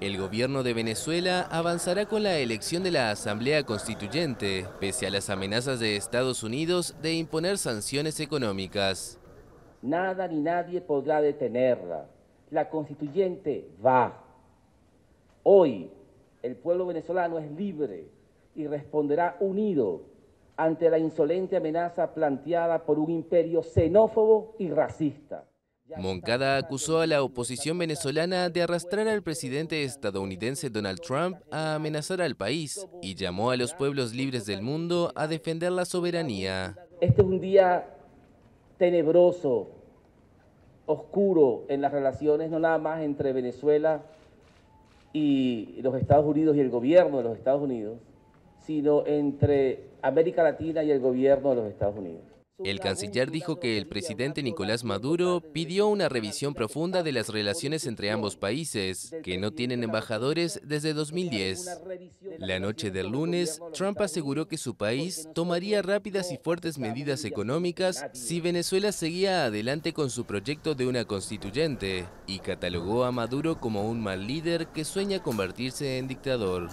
El gobierno de Venezuela avanzará con la elección de la Asamblea Constituyente, pese a las amenazas de Estados Unidos de imponer sanciones económicas. Nada ni nadie podrá detenerla. La Constituyente va. Hoy el pueblo venezolano es libre y responderá unido ante la insolente amenaza planteada por un imperio xenófobo y racista. Moncada acusó a la oposición venezolana de arrastrar al presidente estadounidense Donald Trump a amenazar al país y llamó a los pueblos libres del mundo a defender la soberanía. Este es un día tenebroso, oscuro en las relaciones no nada más entre Venezuela y los Estados Unidos y el gobierno de los Estados Unidos, sino entre América Latina y el gobierno de los Estados Unidos. El canciller dijo que el presidente Nicolás Maduro pidió una revisión profunda de las relaciones entre ambos países, que no tienen embajadores desde 2010. La noche del lunes, Trump aseguró que su país tomaría rápidas y fuertes medidas económicas si Venezuela seguía adelante con su proyecto de una constituyente, y catalogó a Maduro como un mal líder que sueña convertirse en dictador.